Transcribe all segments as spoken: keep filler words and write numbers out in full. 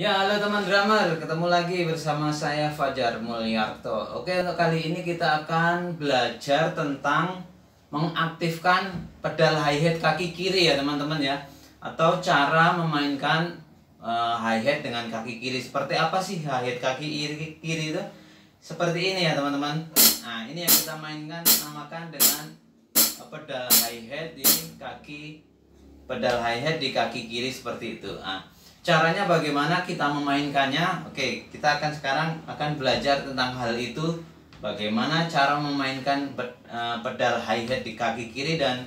Ya, halo teman drummer, ketemu lagi bersama saya Fadjar Moeljarto. Oke, untuk kali ini kita akan belajar tentang mengaktifkan pedal hi-hat kaki kiri ya teman-teman ya. Atau cara memainkan uh, hi-hat dengan kaki kiri. Seperti apa sih hi-hat kaki kiri itu? Seperti ini ya teman-teman. Nah, ini yang kita mainkan namakan dengan pedal hi-hat di kaki pedal hi-hat di kaki kiri seperti itu. Nah, caranya bagaimana kita memainkannya? Oke, kita akan sekarang akan belajar tentang hal itu, bagaimana cara memainkan pedal hi-hat di kaki kiri dan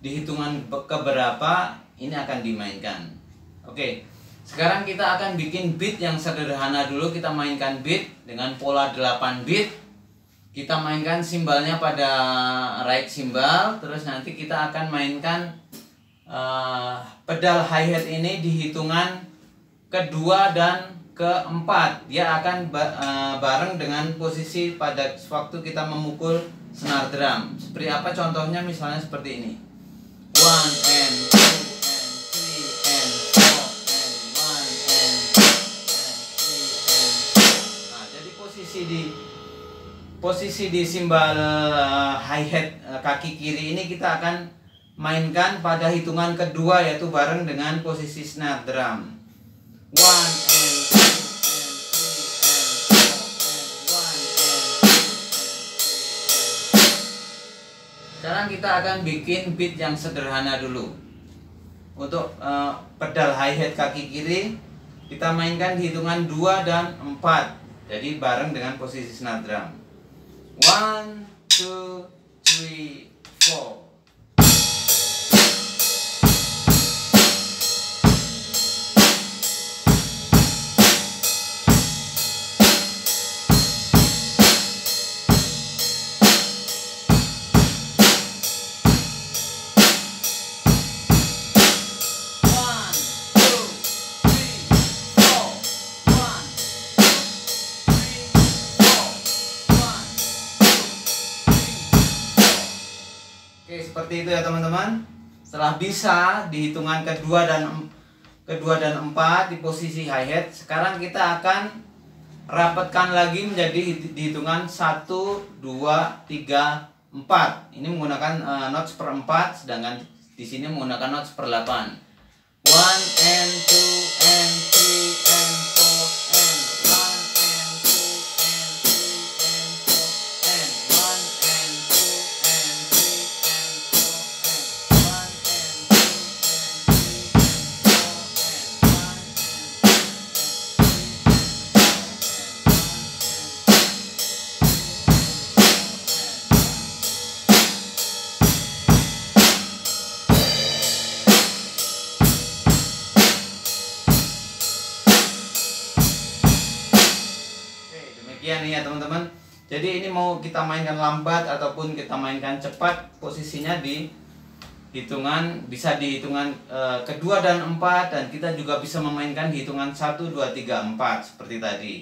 di hitungan keberapa ini akan dimainkan. Oke, sekarang kita akan bikin beat yang sederhana dulu. Kita mainkan beat dengan pola delapan beat. Kita mainkan simbalnya pada right simbal, terus nanti kita akan mainkan Uh, pedal hi-hat ini di hitungan kedua dan keempat. Dia akan ba uh, bareng dengan posisi pada waktu kita memukul senar drum. Seperti apa contohnya, misalnya seperti ini. One and two and three and four and one and two and three and four. Nah, jadi posisi di posisi di simbal uh, hi-hat uh, kaki kiri ini kita akan mainkan pada hitungan kedua, yaitu bareng dengan posisi snare drum. One and two and three and four and one and two and. Sekarang kita akan bikin beat yang sederhana dulu. Untuk uh, pedal hi-hat kaki kiri kita mainkan di hitungan dua dan empat. Jadi bareng dengan posisi snare drum. One, two, three, four. Seperti itu ya teman-teman. Setelah bisa di hitungan kedua dan kedua dan empat di posisi hi-hat, sekarang kita akan rapatkan lagi menjadi di hitungan satu, dua, tiga, empat. Ini menggunakan uh, notes per empat, sedangkan di sini menggunakan notes per delapan. One and two and three and four and one and two and three and four and one and two and three. Ya nih ya teman-teman. Jadi ini mau kita mainkan lambat ataupun kita mainkan cepat, posisinya di hitungan bisa di hitungan e, kedua dan empat, dan kita juga bisa memainkan di hitungan satu, dua, tiga, empat seperti tadi.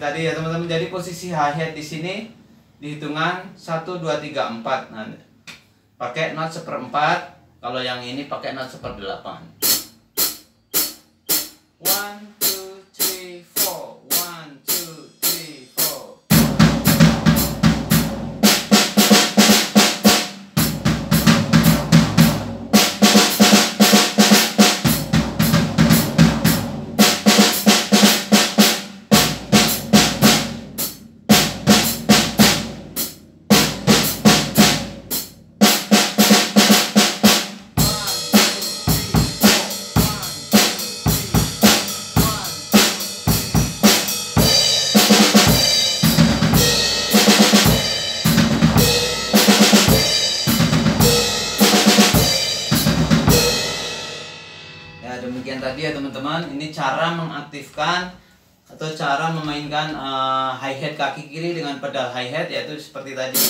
Tadi ya teman-teman, jadi posisi hi-hat di sini di hitungan satu, dua, tiga, empat. Nah, pakai not seperempat, kalau yang ini pakai not seperdelapan. One, two, three, four. One, two, three, four. One, two, three, four. Ya, demikian tadi ya teman-teman, ini cara mengaktifkan atau cara memainkan uh, hi-hat kaki kiri dengan pedal hi-hat, yaitu seperti tadi.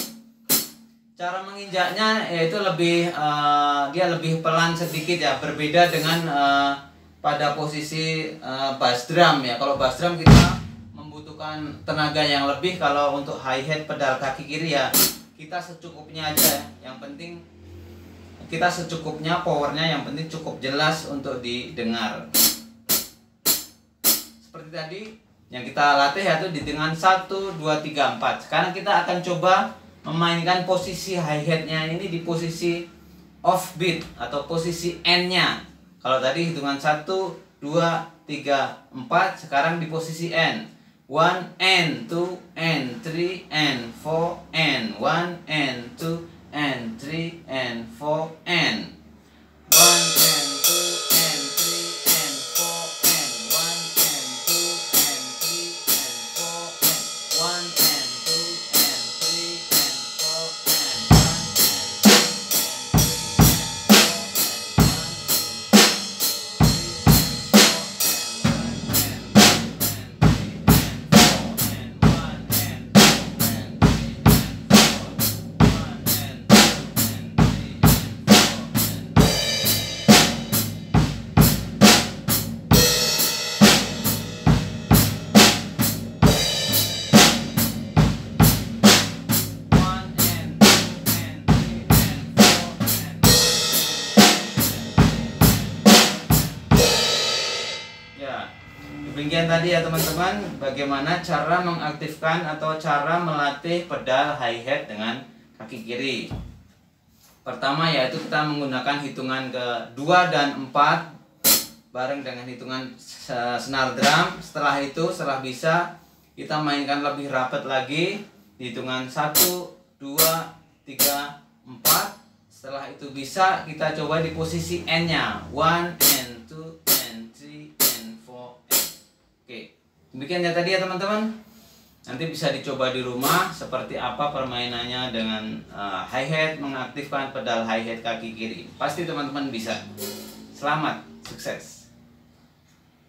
Cara menginjaknya yaitu lebih uh, dia lebih pelan sedikit ya, berbeda dengan uh, pada posisi uh, bass drum ya. Kalau bass drum kita membutuhkan tenaga yang lebih, kalau untuk hi-hat pedal kaki kiri ya kita secukupnya aja. Yang penting kita secukupnya, powernya yang penting cukup jelas untuk didengar. Seperti tadi yang kita latih yaitu di dengan satu, dua, tiga, empat. Sekarang kita akan coba memainkan posisi hi-hatnya ini di posisi off beat atau posisi N-nya. Kalau tadi hitungan satu, dua, tiga, empat, sekarang di posisi N. one N, two N, three N, four N, one N, two N, three N, four N, one N, two N, three N, four N, one N, two N, three N, four N, one N, two N, three N, four N, Demikian tadi ya teman-teman, bagaimana cara mengaktifkan atau cara melatih pedal hi-hat dengan kaki kiri. Pertama yaitu kita menggunakan hitungan ke dua dan empat bareng dengan hitungan senar drum. Setelah itu, setelah bisa, kita mainkan lebih rapat lagi hitungan satu, dua, tiga, empat. Setelah itu bisa, kita coba di posisi N-nya, one N, two N, three N, four N. Oke, demikian ya tadi ya teman-teman. Nanti bisa dicoba di rumah seperti apa permainannya dengan uh, hi-hat, mengaktifkan pedal hi-hat kaki kiri. Pasti teman-teman bisa. Selamat sukses.